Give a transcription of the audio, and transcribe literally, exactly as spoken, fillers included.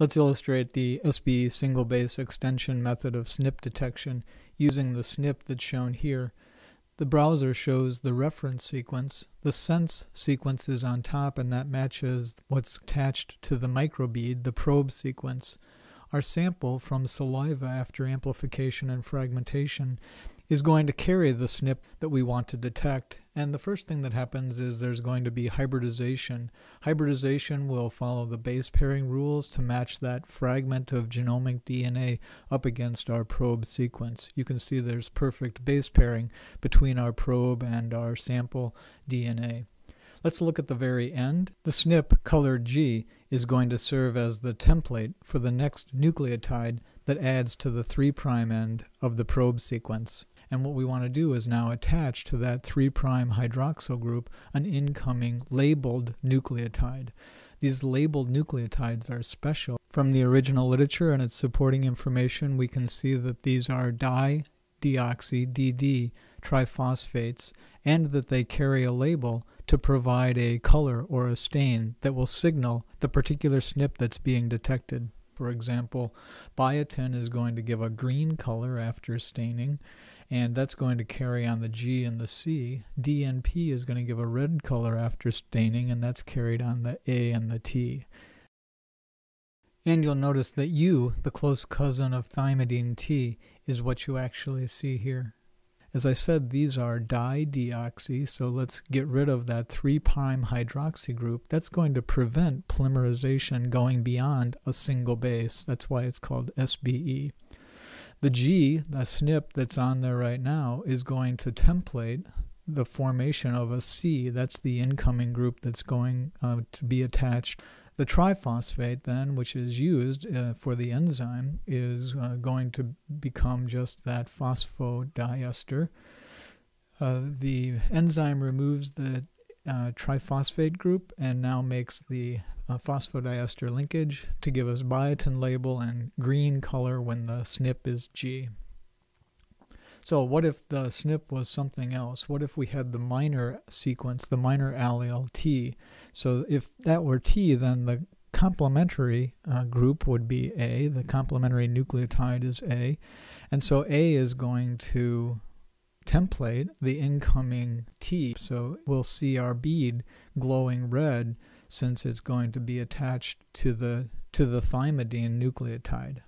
Let's illustrate the S B E single base extension method of S N P detection using the S N P that's shown here. The browser shows the reference sequence. The sense sequence is on top, and that matches what's attached to the microbead, the probe sequence. Our sample from saliva after amplification and fragmentation is going to carry the S N P that we want to detect. And the first thing that happens is there's going to be hybridization. Hybridization will follow the base pairing rules to match that fragment of genomic D N A up against our probe sequence. You can see there's perfect base pairing between our probe and our sample D N A. Let's look at the very end. The S N P, color G, is going to serve as the template for the next nucleotide that adds to the three prime end of the probe sequence. And what we want to do is now attach to that three prime hydroxyl group an incoming labeled nucleotide. These labeled nucleotides are special. From the original literature and its supporting information, we can see that these are di-deoxy-D D triphosphates, and that they carry a label to provide a color or a stain that will signal the particular S N P that's being detected. For example, biotin is going to give a green color after staining, and that's going to carry on the G and the C. D N P is going to give a red color after staining, and that's carried on the A and the T. And you'll notice that U, the close cousin of thymidine T, is what you actually see here. As I said, these are di-deoxy, so let's get rid of that three prime hydroxy group. That's going to prevent polymerization going beyond a single base. That's why it's called S B E. The G, the S N P that's on there right now, is going to template the formation of a C. That's the incoming group that's going uh, to be attached. The triphosphate then, which is used uh, for the enzyme, is uh, going to become just that phosphodiester. Uh, the enzyme removes the uh, triphosphate group and now makes the uh, phosphodiester linkage to give us biotin label and green color when the S N P is G. So what if the S N P was something else? What if we had the minor sequence, the minor allele T? So if that were T, then the complementary uh, group would be A. The complementary nucleotide is A. And so A is going to template the incoming T. So we'll see our bead glowing red since it's going to be attached to the, to the thymidine nucleotide.